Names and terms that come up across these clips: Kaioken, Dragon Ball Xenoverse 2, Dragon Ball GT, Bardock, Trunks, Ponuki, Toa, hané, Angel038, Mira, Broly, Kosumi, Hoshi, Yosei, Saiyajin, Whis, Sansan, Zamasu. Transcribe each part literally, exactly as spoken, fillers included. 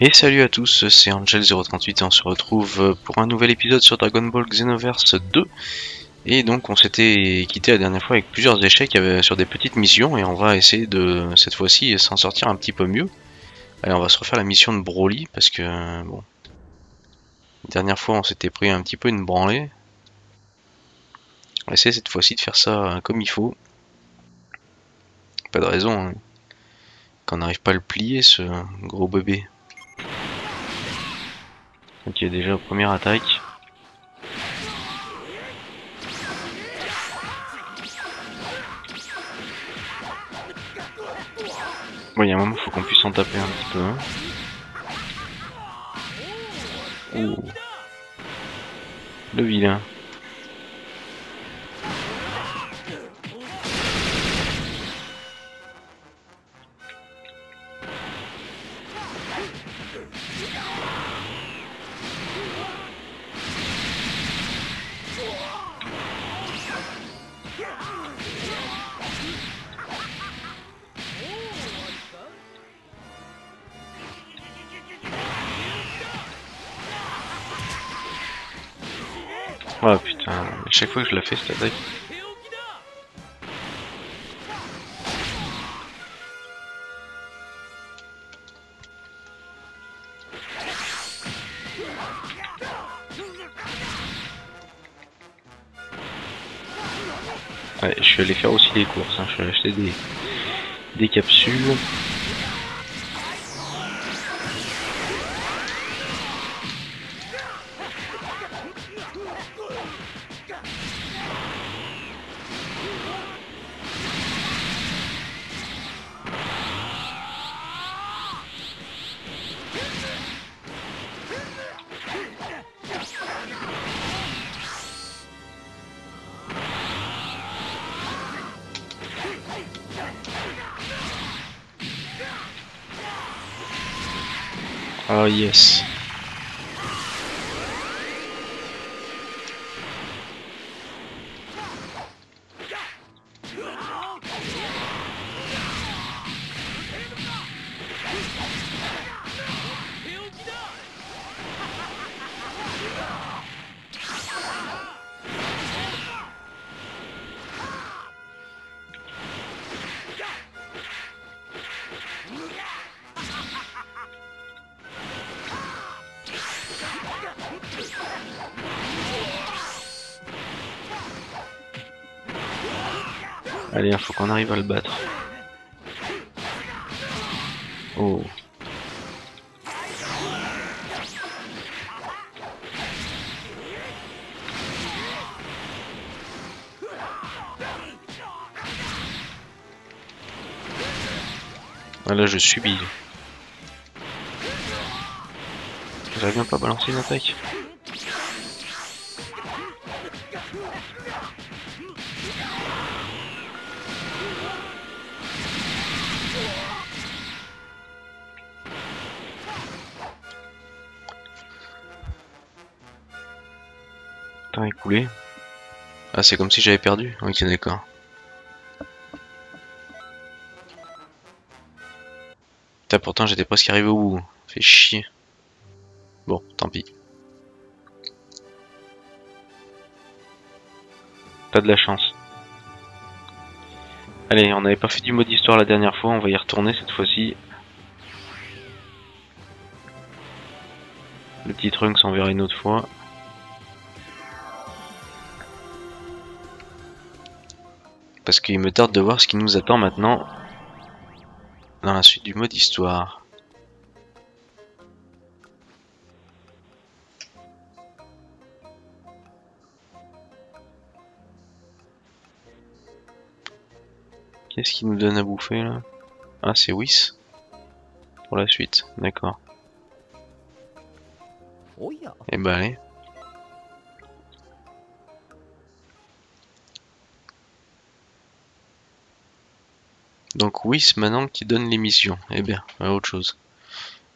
Et salut à tous, c'est Angel zéro trente-huit et on se retrouve pour un nouvel épisode sur Dragon Ball Xenoverse deux. Et donc on s'était quitté la dernière fois avec plusieurs échecs sur des petites missions et on va essayer de cette fois-ci s'en sortir un petit peu mieux. Allez, on va se refaire la mission de Broly parce que bon, la dernière fois on s'était pris un petit peu une branlée. On va essayer cette fois-ci de faire ça comme il faut. Pas de raison hein, qu'on n'arrive pas à le plier ce gros bébé. Donc il y a déjà la première attaque. Bon, il y a un moment faut qu'on puisse en taper un petit peu. Hein. Oh. Le vilain. Oh putain, à chaque fois que je la fais cette attaque. Ouais, je suis allé faire aussi des courses, hein. Je suis allé acheter des, des capsules. Ah yes. Allez, faut qu'on arrive à le battre. Oh. Voilà, je subis. J'arrive bien pas à balancer une attaque. Écoulé. Ah, c'est comme si j'avais perdu. Ok, d'accord. Putain, pourtant j'étais presque arrivé au bout. Fait chier. Bon, tant pis. Pas de la chance. Allez, on n'avait pas fait du mode histoire la dernière fois. On va y retourner cette fois-ci. Le petit Trunks, on verra une autre fois. Parce qu'il me tarde de voir ce qui nous attend maintenant dans la suite du mode histoire. Qu'est-ce qu'il nous donne à bouffer là? Ah, c'est Whis pour la suite, d'accord. Et bah allez. Donc Whis maintenant qui donne les missions. Eh bien, autre chose.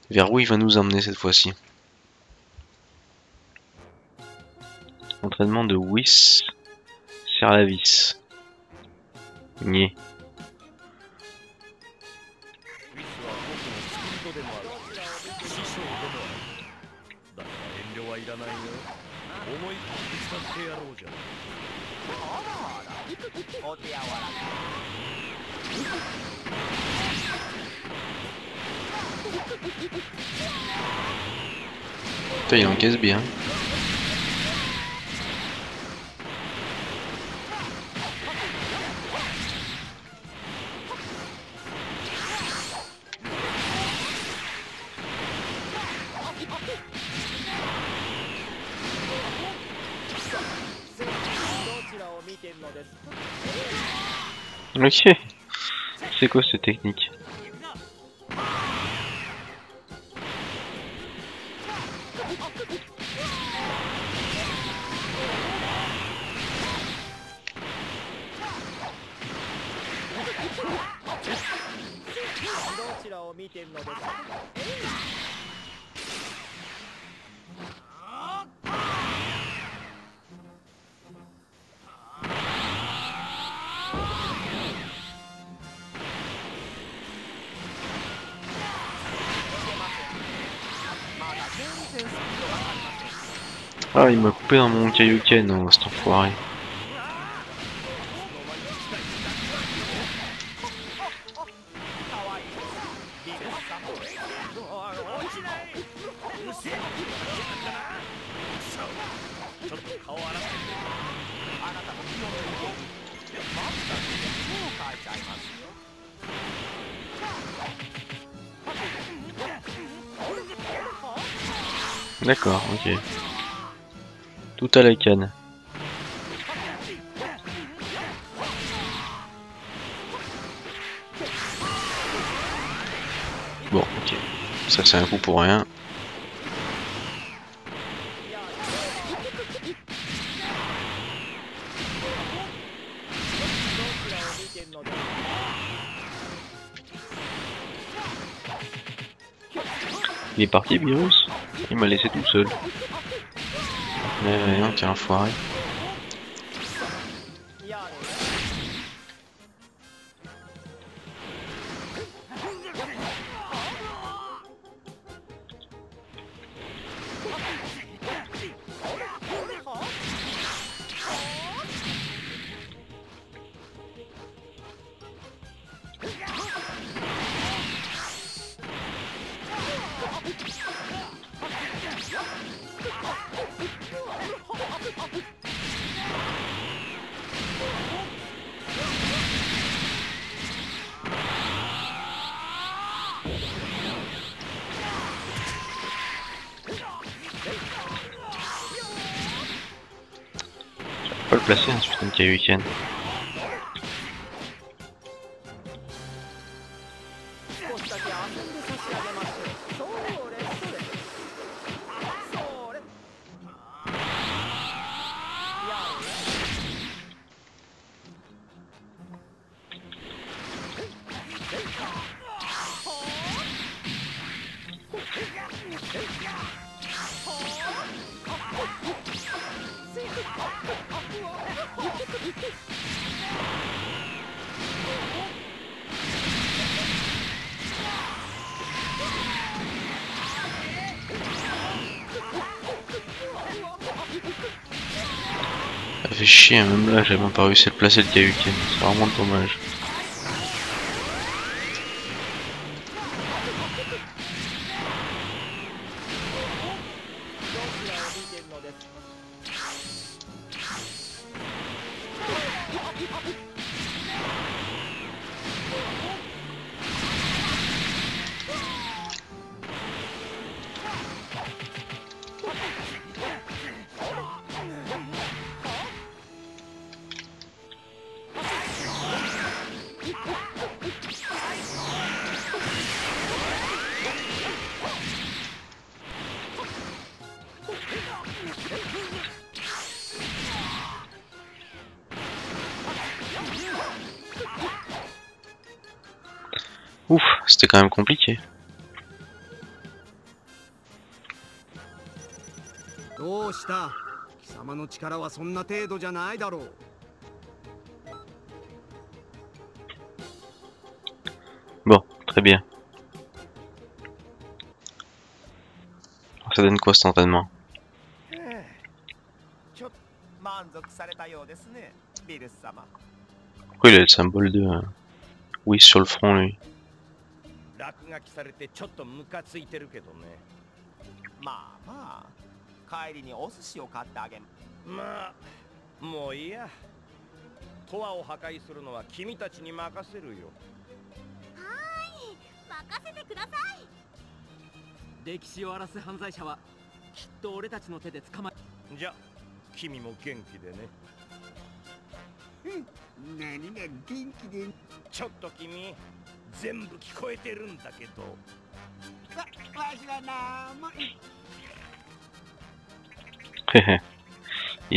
Vers où il va nous emmener cette fois-ci? Entraînement de Whis. Serre la vis. Nier. Putain, il encaisse bien. Ok, c'est quoi cette technique? Ah, il m'a coupé dans mon Kaioken, non, cet enfoiré. D'accord, ok. Tout à la canne. Bon, ok. Ça c'est un coup pour rien. Il est parti, Virus. Il m'a laissé tout seul. Mais non, t'es un foiré. Pas le placer hein, ce putain de Kaioken. Ça fait chier, hein, même là j'ai même pas réussi à le placer le Kaioken, c'est vraiment dommage. Ouf, c'était quand même compliqué. Bon, très bien. Ça donne quoi cet entraînement? Pourquoi il a le symbole de euh, Whis sur le front lui? Ils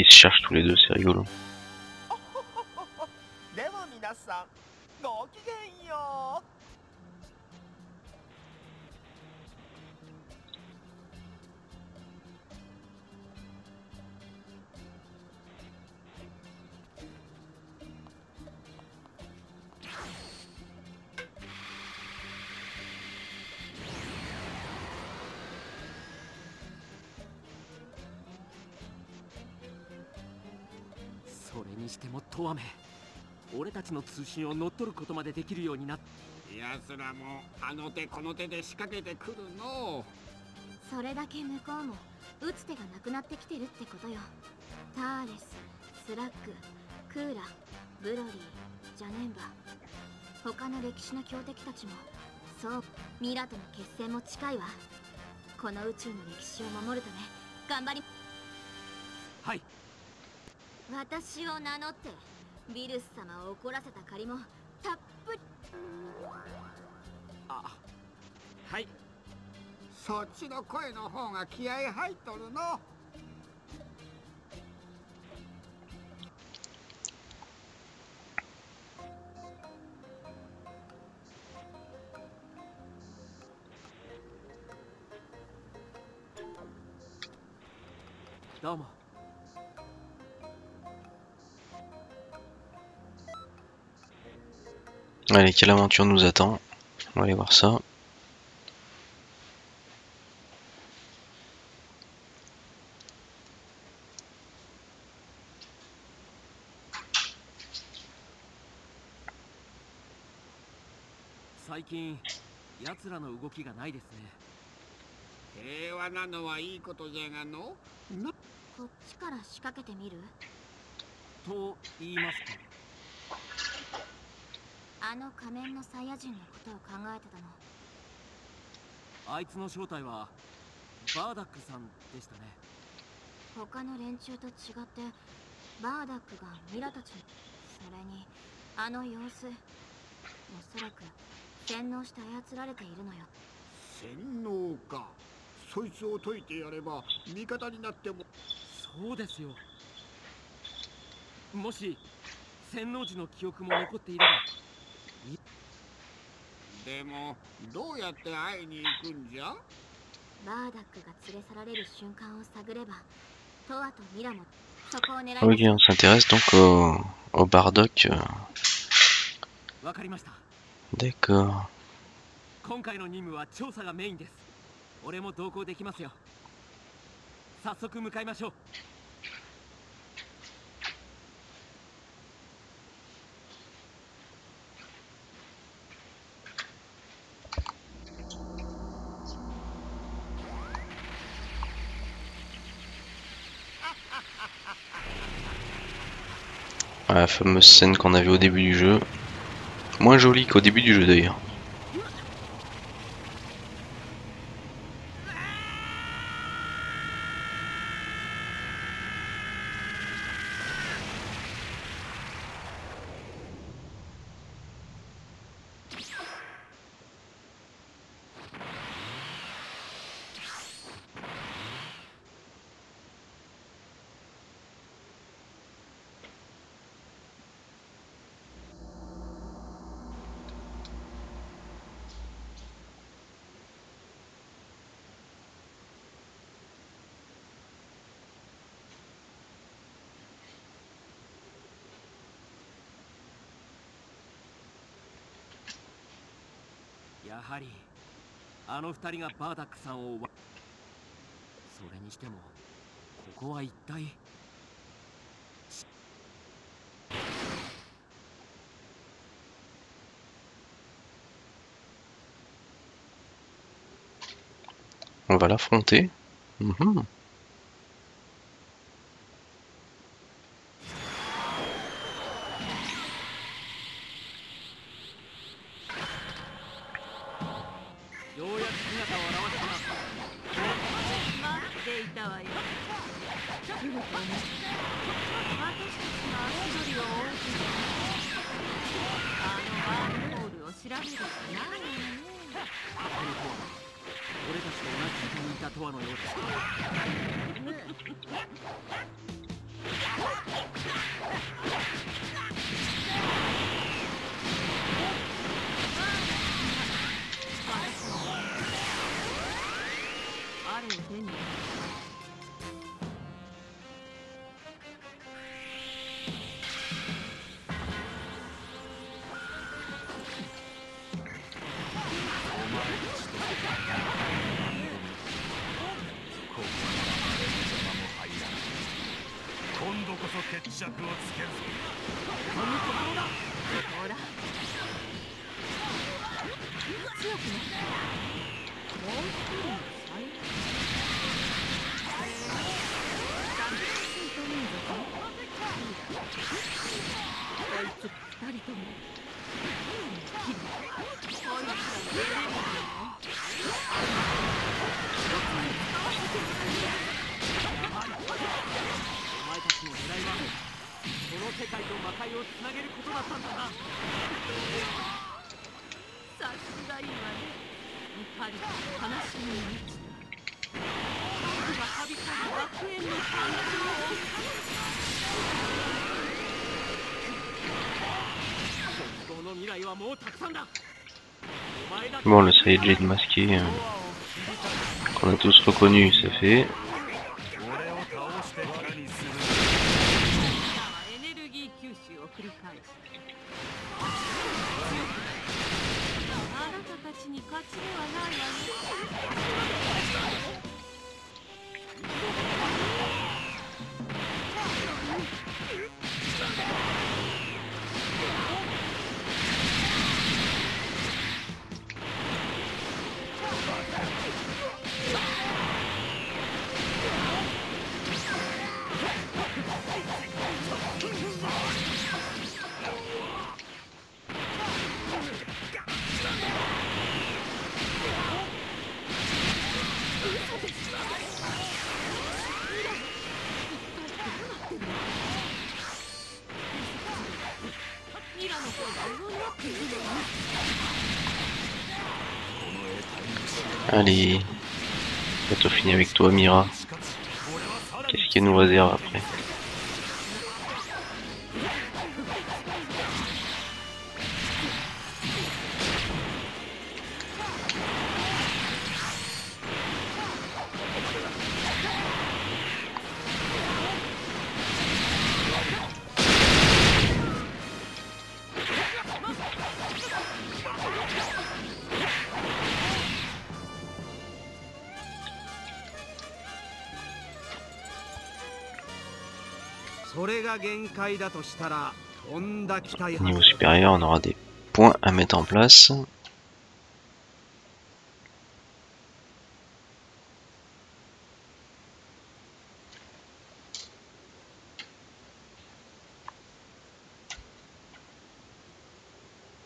se cherchent tous les deux, c'est rigolo. Hi. 私を名乗ってビルス様を怒らせた借りもたっぷり。あ、はい。そっちの声の方が気合い入っとるの。どうも。 Allez, quelle aventure nous attend? On va aller voir ça. Ok, on s'intéresse donc au, au Bardock. D'accord. La fameuse scène qu'on avait au début du jeu, moins jolie qu'au début du jeu d'ailleurs. それにしてもここは一体。On va l'affronter. Mmh. Bon, le Saiyajin masqué, euh, qu'on a tous reconnu, c'est fait. Allez, bientôt fini avec toi, Mira. Qu'est-ce qu'elle nous réserve après? Au niveau supérieur, on aura des points à mettre en place.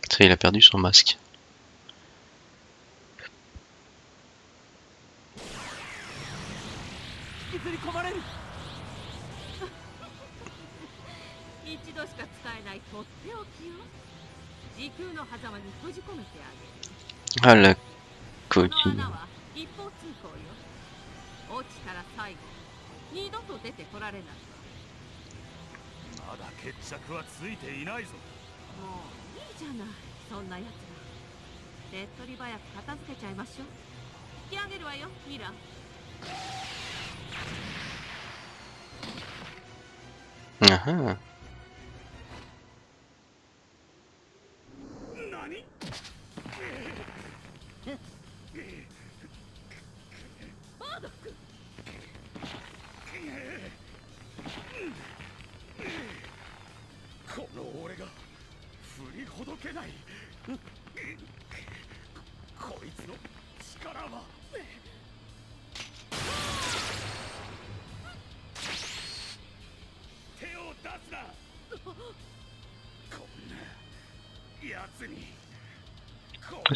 Ça, il a perdu son masque. Ah, la coquille. Ah,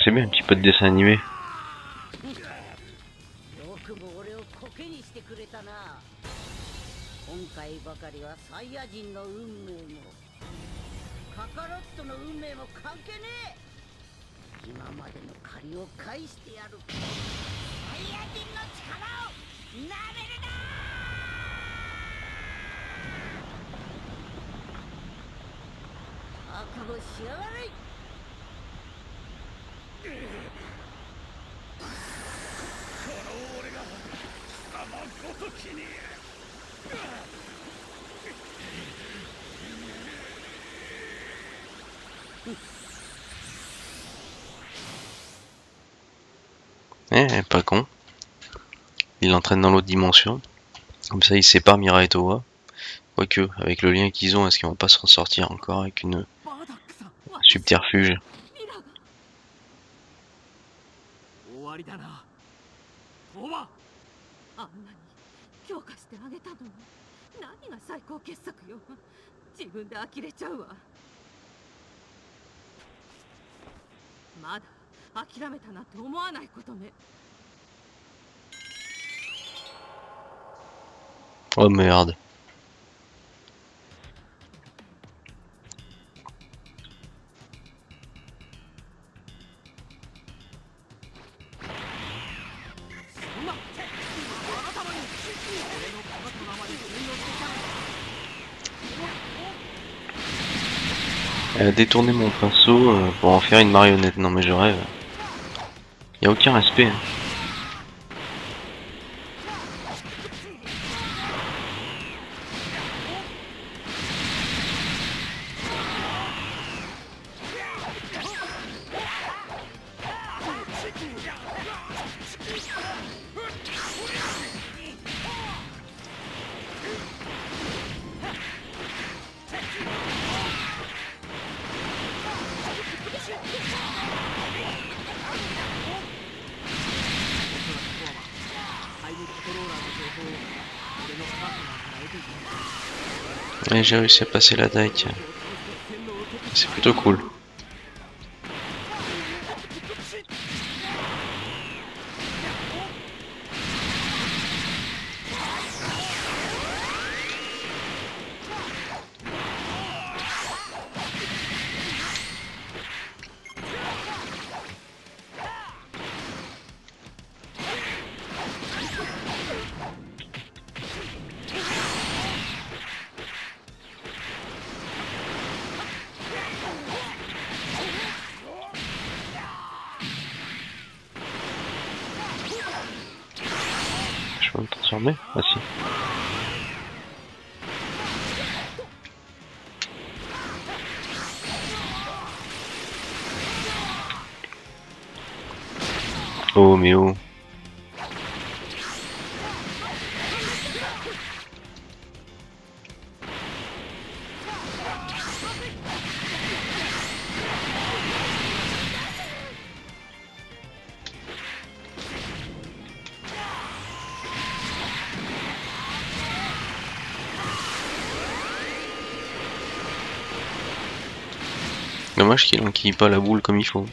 J'aime bien un petit peu de dessin animé. Eh, pas con. Il l'entraîne dans l'autre dimension. Comme ça, il sépare Mira et Toa. Quoique, avec le lien qu'ils ont, est-ce qu'ils vont pas se ressortir encore avec une subterfuge? Oh merde. Elle a détourné mon pinceau pour en faire une marionnette. Non mais je rêve. Y'a aucun respect. Ouais, j'ai réussi à passer la taille, tiens. C'est plutôt cool. Ah si. Oh mais oh. Dommage qu'il enquille pas la boule comme il faut.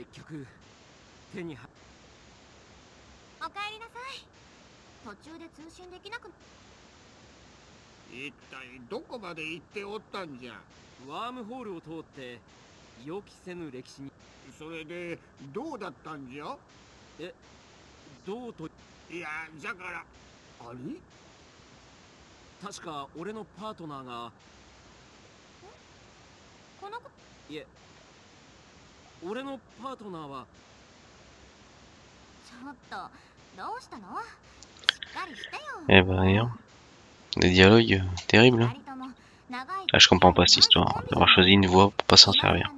結局手には。おかえりなさい。途中で通信できなく。一体どこまで行っておったんじゃ。ワームホールを通って予期せぬ歴史に。それでどうだったんじゃ。え、どうと。いや、じゃからあれ、確か俺のパートナーが。この子。いえ、俺のパートナーは。ちょっとどうしたの。しっかりしてよ。Eh ben rien. Des dialogues terribles. Ah, je comprends pas cette histoire d'avoir choisi une voie pour pas s'en servir.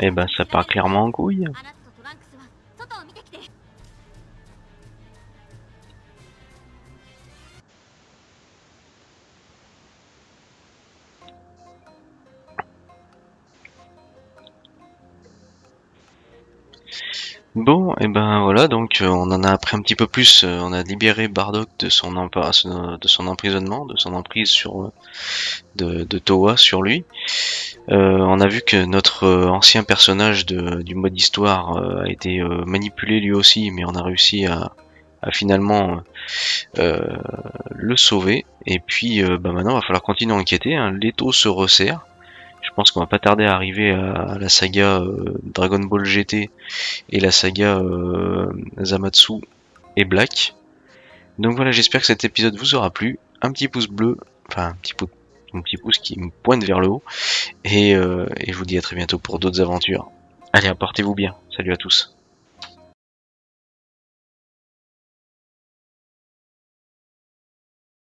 Eh ben, ça part clairement en couille. Bon, et ben voilà, donc euh, on en a appris un petit peu plus, euh, on a libéré Bardock de son, de son emprisonnement, de son emprise sur, euh, de, de Toa sur lui. Euh, on a vu que notre euh, ancien personnage de, du mode histoire euh, a été euh, manipulé lui aussi, mais on a réussi à, à finalement euh, euh, le sauver. Et puis euh, ben maintenant il va falloir continuer à enquêter, hein. L'étau se resserre. Je pense qu'on va pas tarder à arriver à la saga euh, Dragon Ball G T et la saga euh, Zamasu et Black. Donc voilà, j'espère que cet épisode vous aura plu. Un petit pouce bleu, enfin un petit, pou un petit pouce qui me pointe vers le haut. Et, euh, et je vous dis à très bientôt pour d'autres aventures. Allez, portez-vous bien. Salut à tous.